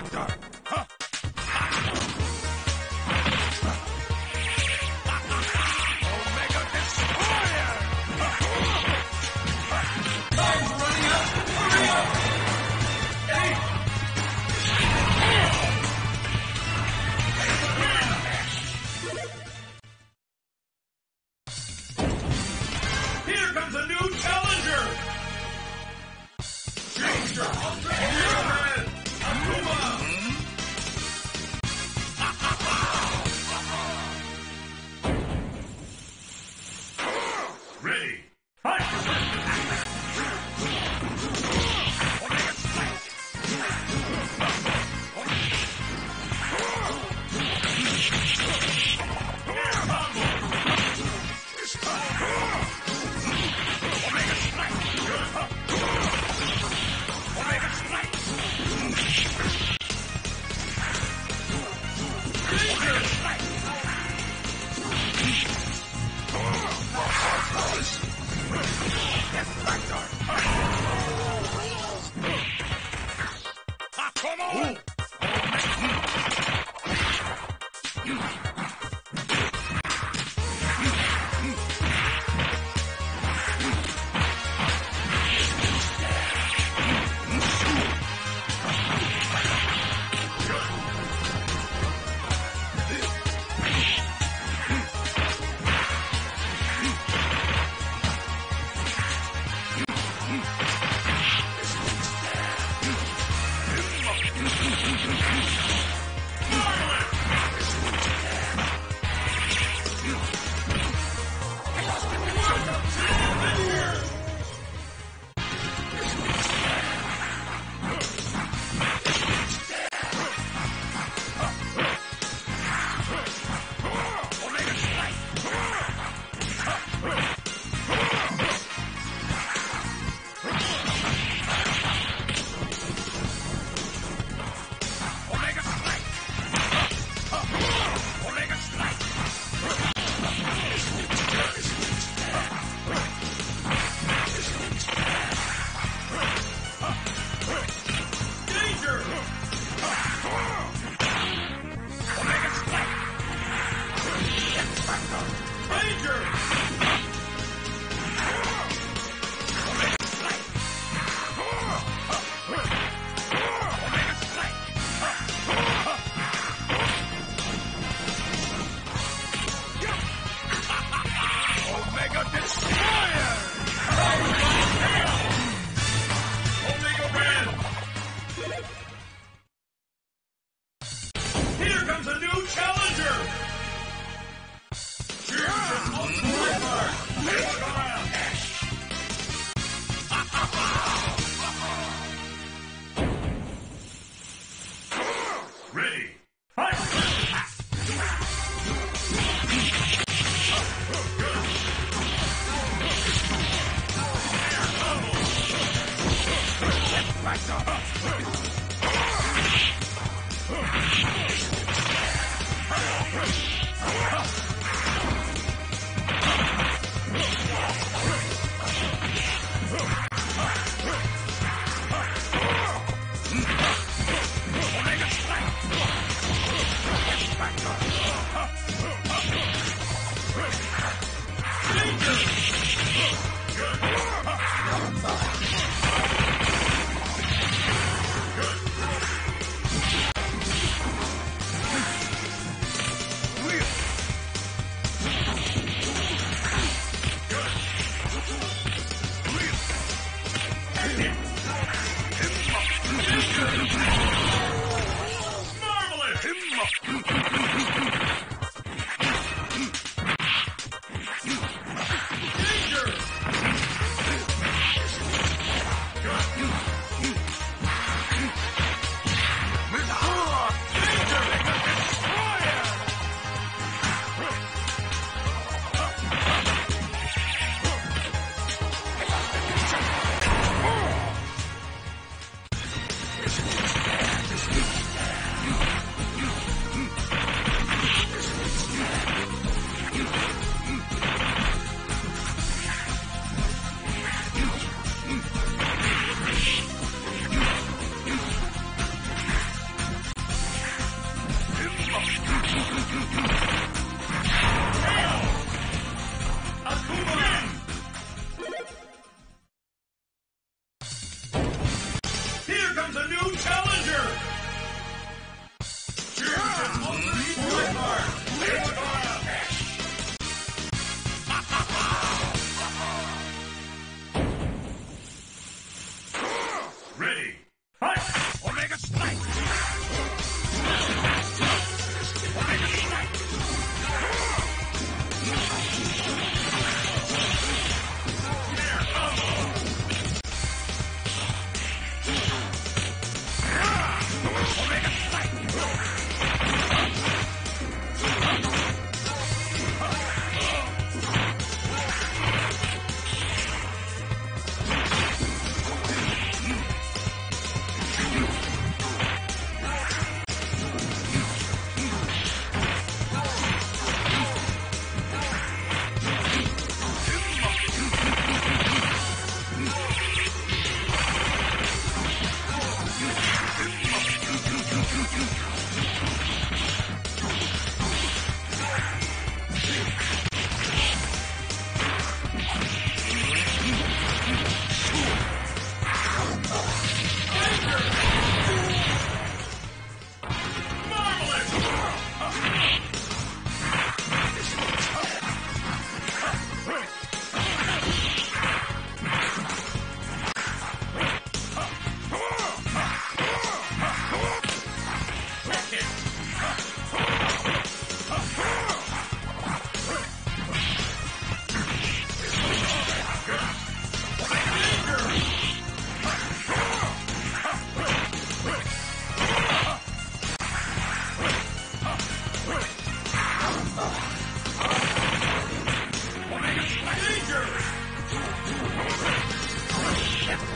Factor. Huh. Omega Destroyer. I'm running up. Hurry up. Hey. Here comes a new challenger. Gangster. Ready. Right.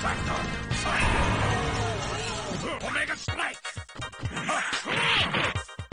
Factor. Omega Strike.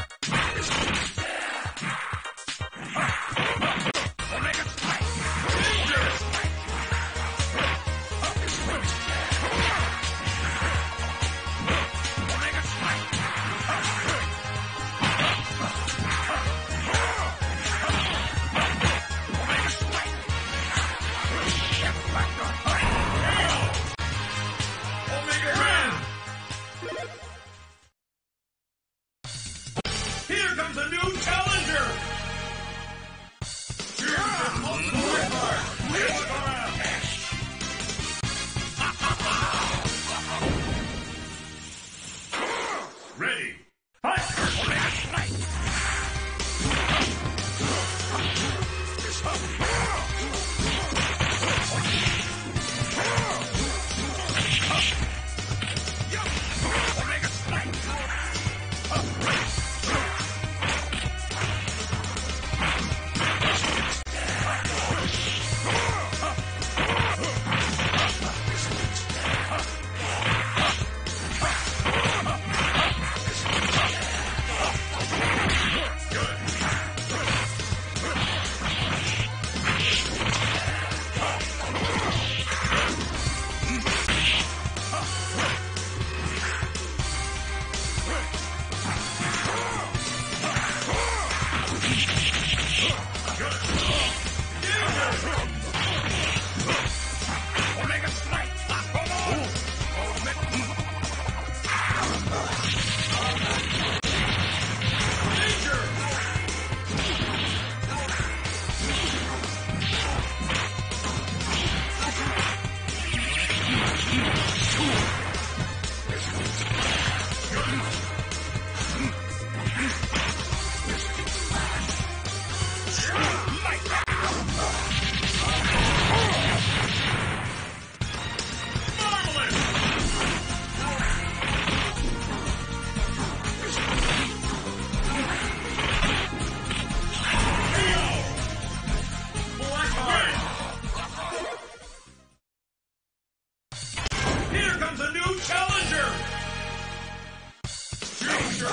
Ninja!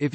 If